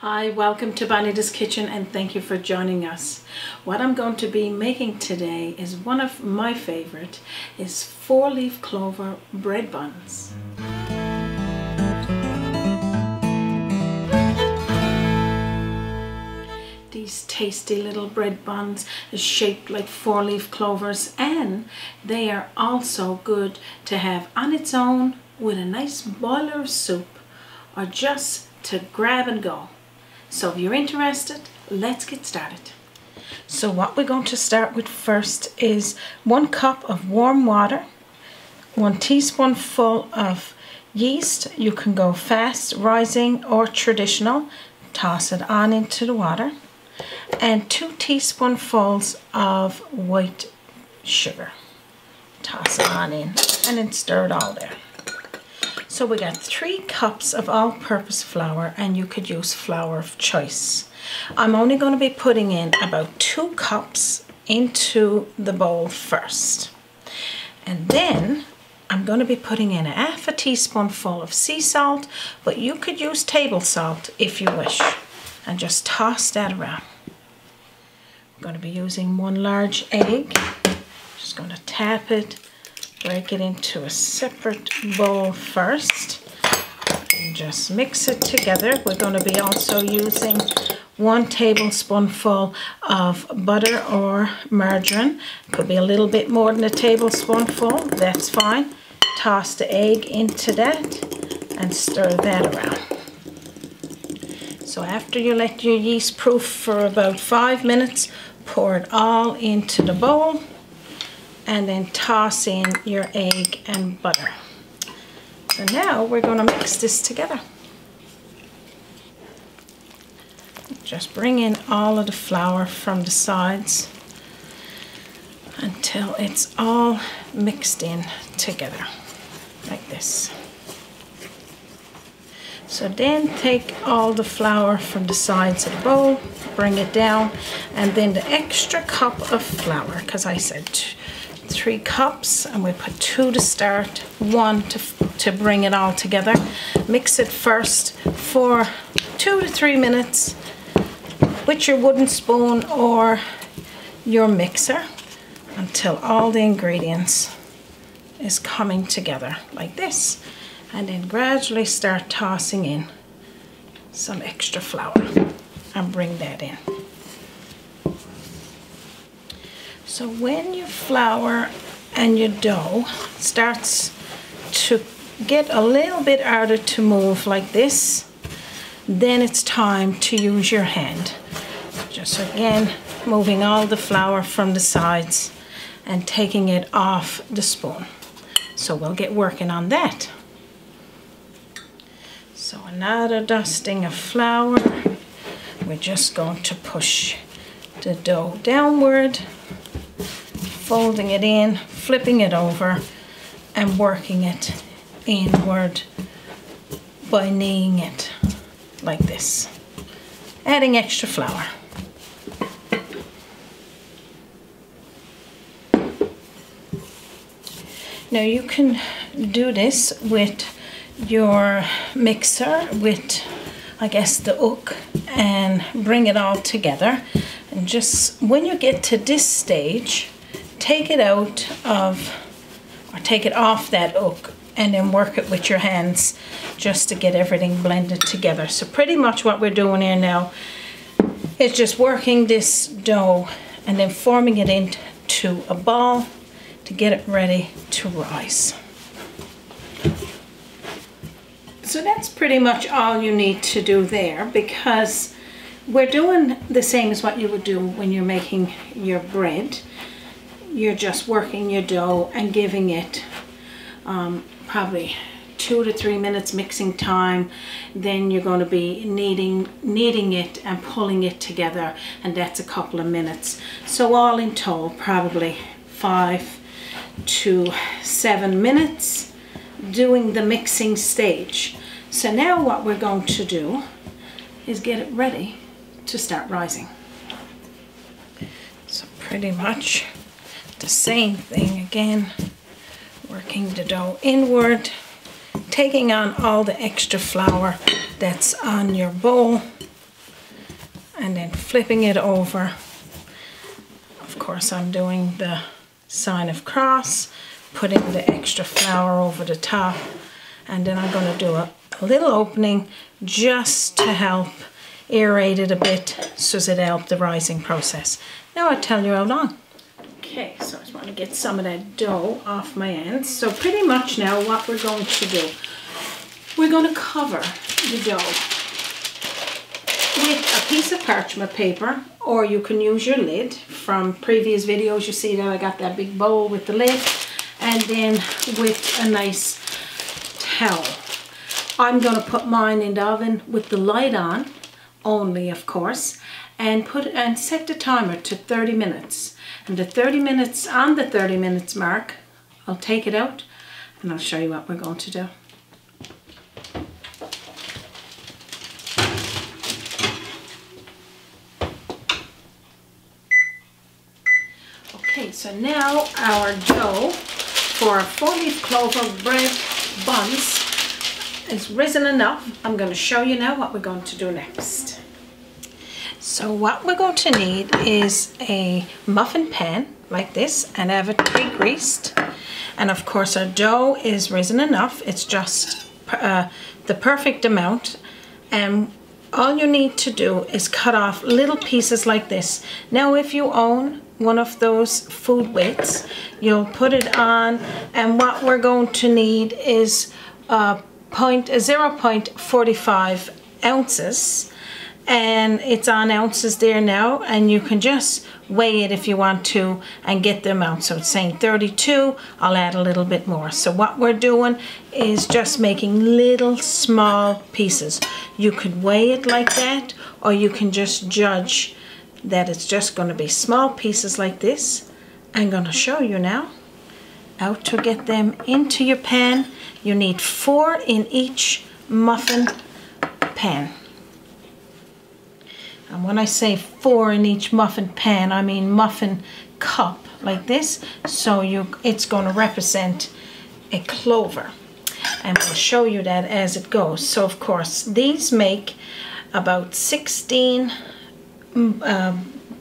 Hi, welcome to Bonita's Kitchen and thank you for joining us. What I'm going to be making today is one of my favorite, is four-leaf clover bread buns. These tasty little bread buns are shaped like four-leaf clovers and they are also good to have on its own with a nice boiler of soup or just to grab and go. So if you're interested, let's get started. So what we're going to start with first is 1 cup of warm water, 1 teaspoonful of yeast. You can go fast, rising or traditional. Toss it on into the water. And 2 teaspoonfuls of white sugar. Toss it on in and then stir it all there. So we got 3 cups of all-purpose flour, and you could use flour of choice. I'm only going to be putting in about 2 cups into the bowl first. And then I'm going to be putting in 1/2 teaspoonful of sea salt, but you could use table salt if you wish. And just toss that around. I'm going to be using 1 large egg. Just going to tap it. Break it into a separate bowl first and just mix it together. We're going to be also using 1 tablespoonful of butter or margarine. Could be a little bit more than a tablespoonful, that's fine. Toss the egg into that and stir that around. So after you let your yeast proof for about 5 minutes, pour it all into the bowl. And then toss in your egg and butter. So now we're going to mix this together. Just bring in all of the flour from the sides until it's all mixed in together, like this. So then take all the flour from the sides of the bowl, bring it down, and then the extra cup of flour, because I said 3 cups, and we put 2 to start, 1 to bring it all together. Mix it first for 2 to 3 minutes with your wooden spoon or your mixer until all the ingredients is coming together like this, and then gradually start tossing in some extra flour and bring that in. So when your flour and your dough starts to get a little bit harder to move like this, then it's time to use your hand. Just again, moving all the flour from the sides and taking it off the spoon. So we'll get working on that. So another dusting of flour. We're just going to push the dough downward, folding it in, flipping it over, and working it inward by kneading it like this, adding extra flour. Now you can do this with your mixer, with I guess the hook, and bring it all together. And just when you get to this stage, take it out of, or take it off that hook, and then work it with your hands just to get everything blended together. So pretty much what we're doing here now is just working this dough and then forming it into a ball to get it ready to rise. So that's pretty much all you need to do there, because we're doing the same as what you would do when you're making your bread. You're just working your dough and giving it probably 2 to 3 minutes mixing time. Then you're going to be kneading it and pulling it together, and that's a couple of minutes. So all in total, probably 5 to 7 minutes. Doing the mixing stage. So now what we're going to do is get it ready to start rising. So pretty much the same thing again, working the dough inward, taking on all the extra flour that's on your bowl and then flipping it over. Of course, I'm doing the sign of cross, putting the extra flour over the top, and then I'm going to do a little opening just to help aerate it a bit so that it'll help the rising process. Now I'll tell you how long. Okay, so I just want to get some of that dough off my ends. So pretty much now what we're going to do, we're going to cover the dough with a piece of parchment paper, or you can use your lid. From previous videos you see that I got that big bowl with the lid, and then with a nice towel. I'm going to put mine in the oven with the light on, only of course, and set the timer to 30 minutes. And on the 30 minutes mark, I'll take it out and I'll show you what we're going to do. Okay, so now our dough for a four-leaf clover bread buns is risen enough. I'm going to show you now what we're going to do next. So what we're going to need is a muffin pan like this, and have it pre-greased. And of course our dough is risen enough. It's just the perfect amount. And all you need to do is cut off little pieces like this. Now if you own one of those food weights, you'll put it on, and what we're going to need is 0.45 ounces, and it's on ounces there now, and you can just weigh it if you want to and get the amount. So it's saying 32, I'll add a little bit more. So what we're doing is just making little small pieces. You could weigh it like that, or you can just judge that it's just going to be small pieces like this. I'm going to show you now how to get them into your pan. You need 4 in each muffin pan. And when I say 4 in each muffin pan, I mean muffin cup like this. So it's going to represent a clover. And we'll show you that as it goes. So of course these make about 16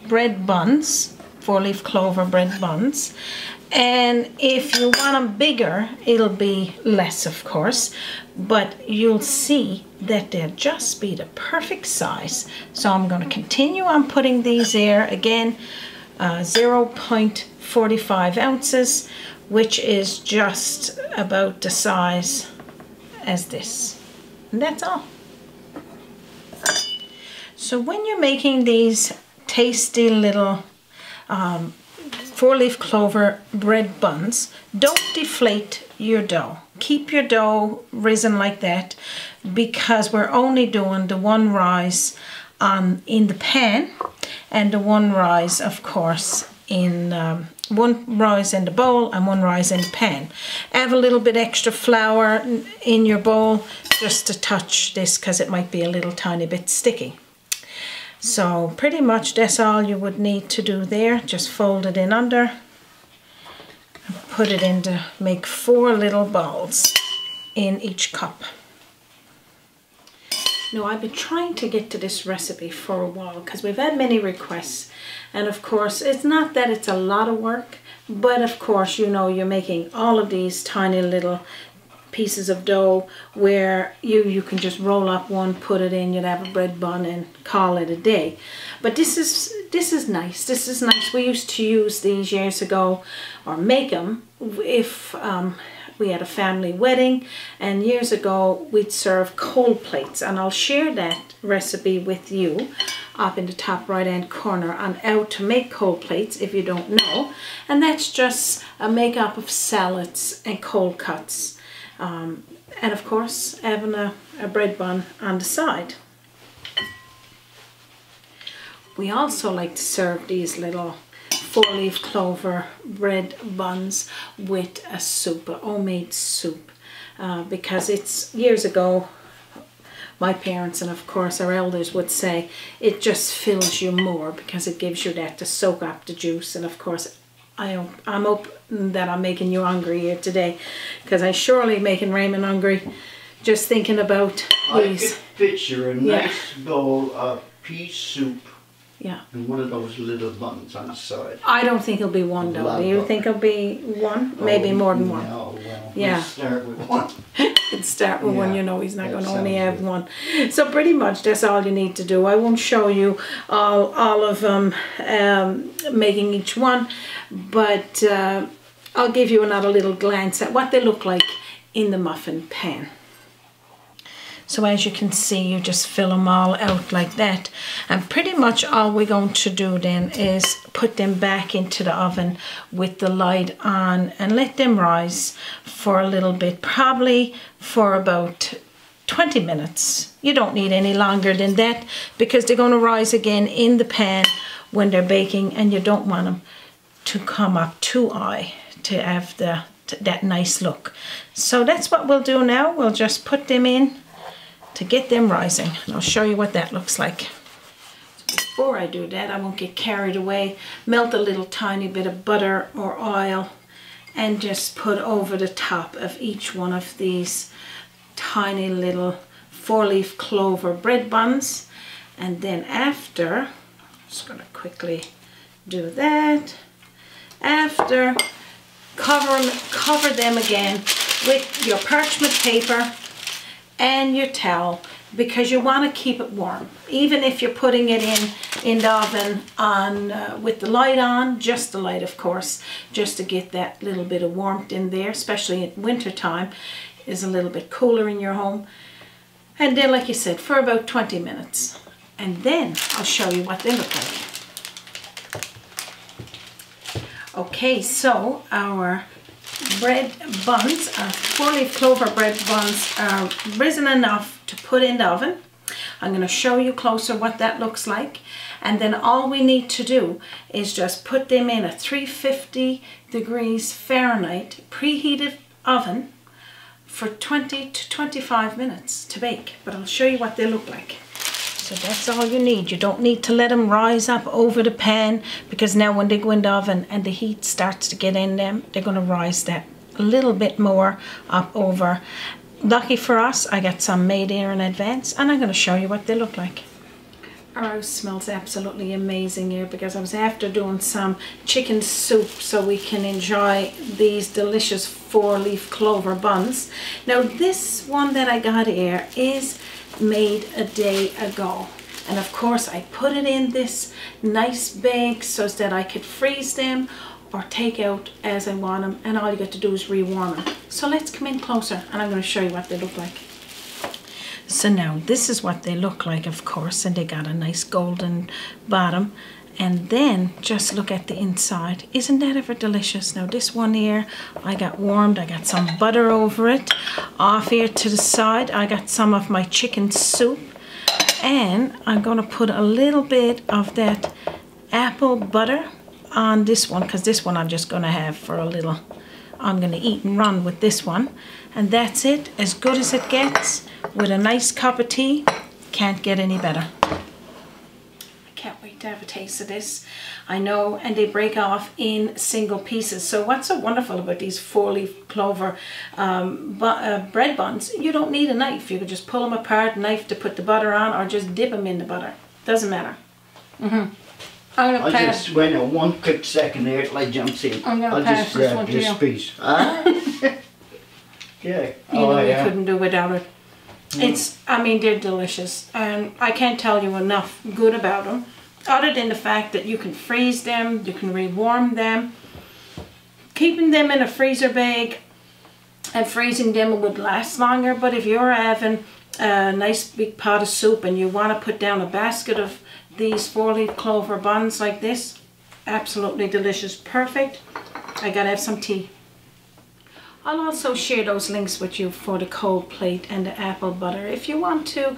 bread buns, four-leaf clover bread buns. And if you want them bigger, it'll be less of course, but you'll see that they'll just be the perfect size. So I'm going to continue on putting these there again, 0.45 ounces, which is just about the size as this. And that's all. So when you're making these tasty little four-leaf clover bread buns, don't deflate your dough. Keep your dough risen like that, because we're only doing the one rise in the pan, and the one rise of course in one rise in the bowl and one rise in the pan. Have a little bit extra flour in your bowl just to touch this, because it might be a little tiny bit sticky. So pretty much that's all you would need to do there. Just fold it in under and put it in to make 4 little balls in each cup. Now I've been trying to get to this recipe for a while because we've had many requests, and of course it's not that it's a lot of work, but of course you know you're making all of these tiny little pieces of dough where you can just roll up one, put it in, you'd have a bread bun and call it a day. But this is nice. This is nice. We used to use these years ago, or make them if we had a family wedding, and years ago we'd serve cold plates, and I'll share that recipe with you up in the top right hand corner on how to make cold plates if you don't know. And that's just a makeup of salads and cold cuts. And of course having a bread bun on the side. We also like to serve these little four-leaf clover bread buns with a soup, a homemade soup, because it's, years ago my parents and of course our elders would say it just fills you more because it gives you that to soak up the juice. And of course I'm hoping that I'm making you hungry here today, because I'm surely making Raymond hungry just thinking about these. I could picture a nice bowl of pea soup. Yeah. And one of those little buns on the side. I don't think it'll be one, though. Do you think it'll be one? Maybe more than one. No, well, yeah. Let's start with one. Let's start with one. You know, he's not going to only have one. So pretty much that's all you need to do. I won't show you all of them making each one, but I'll give you another little glance at what they look like in the muffin pan. So as you can see, you just fill them all out like that, and pretty much all we're going to do then is put them back into the oven with the lid on and let them rise for a little bit, probably for about 20 minutes. You don't need any longer than that because they're going to rise again in the pan when they're baking, and you don't want them to come up too high to have that nice look. So that's what we'll do now. We'll just put them in to get them rising, and I'll show you what that looks like. Before I do that, I won't get carried away, melt a little tiny bit of butter or oil and just put over the top of each one of these tiny little 4-leaf clover bread buns. And then after, I'm just going to quickly do that, after cover them again with your parchment paper and your towel, because you want to keep it warm. Even if you're putting it in the oven on with the light on, just the light of course, just to get that little bit of warmth in there, especially in winter time, is a little bit cooler in your home. And then, like you said, for about 20 minutes, and then I'll show you what they look like. Okay, so our bread buns, 4-leaf clover bread buns, are risen enough to put in the oven. I'm going to show you closer what that looks like, and then all we need to do is just put them in a 350 degrees Fahrenheit preheated oven for 20 to 25 minutes to bake, but I'll show you what they look like. So that's all you need. You don't need to let them rise up over the pan, because now when they go in the oven and the heat starts to get in them, they're going to rise that a little bit more up over. Lucky for us, I got some made here in advance, and I'm going to show you what they look like. Our house smells absolutely amazing here, because I was after doing some chicken soup so we can enjoy these delicious 4-leaf clover buns. Now this one that I got here is made a day ago, and of course I put it in this nice bag so that I could freeze them or take out as I want them, and all you got to do is rewarm them. So let's come in closer and I'm going to show you what they look like. So now this is what they look like, of course, and they got a nice golden bottom. And then just look at the inside. Isn't that ever delicious? Now this one here I got warmed, I got some butter over it. Off here to the side I got some of my chicken soup, and I'm going to put a little bit of that apple butter on this one, because this one I'm just going to have for a little, I'm going to eat and run with this one. And that's it, as good as it gets with a nice cup of tea. Can't get any better. Can't wait to have a taste of this. I know, and they break off in single pieces. So what's so wonderful about these 4-leaf clover bread buns, you don't need a knife. You can just pull them apart, knife to put the butter on, or just dip them in the butter. Doesn't matter. I just went in one quick second there till I jumped in. I'll just grab this piece. Yeah. You couldn't do without it. It's, I mean, they're delicious, and I can't tell you enough good about them, other than the fact that you can freeze them, you can rewarm them. Keeping them in a freezer bag and freezing them would last longer, but if you're having a nice big pot of soup and you want to put down a basket of these 4-leaf clover buns like this, absolutely delicious, perfect. I gotta have some tea. I'll also share those links with you for the cold plate and the apple butter if you want to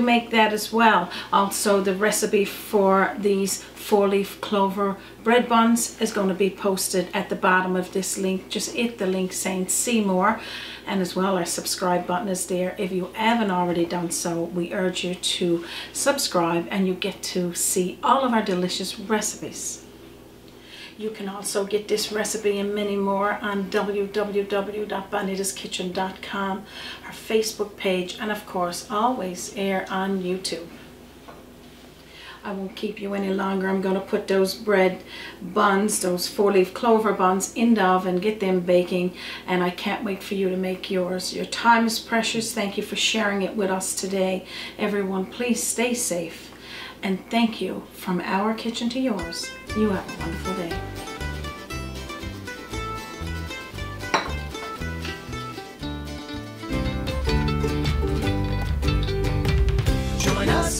make that as well. Also, the recipe for these 4-leaf clover bread buns is going to be posted at the bottom of this link. Just hit the link saying see more, and as well our subscribe button is there. If you haven't already done so, we urge you to subscribe and you get to see all of our delicious recipes. You can also get this recipe and many more on www.bonitaskitchen.com, our Facebook page, and of course always air on YouTube. I won't keep you any longer. I'm going to put those bread buns, those four-leaf clover buns, in the oven, get them baking, and I can't wait for you to make yours. Your time is precious. Thank you for sharing it with us today. Everyone, please stay safe. And thank you from our kitchen to yours. You have a wonderful day.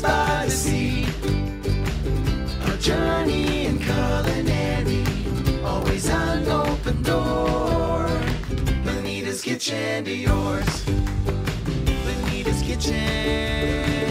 By the sea, a journey in culinary, always an open door. Bonita's Kitchen to yours. Bonita's Kitchen.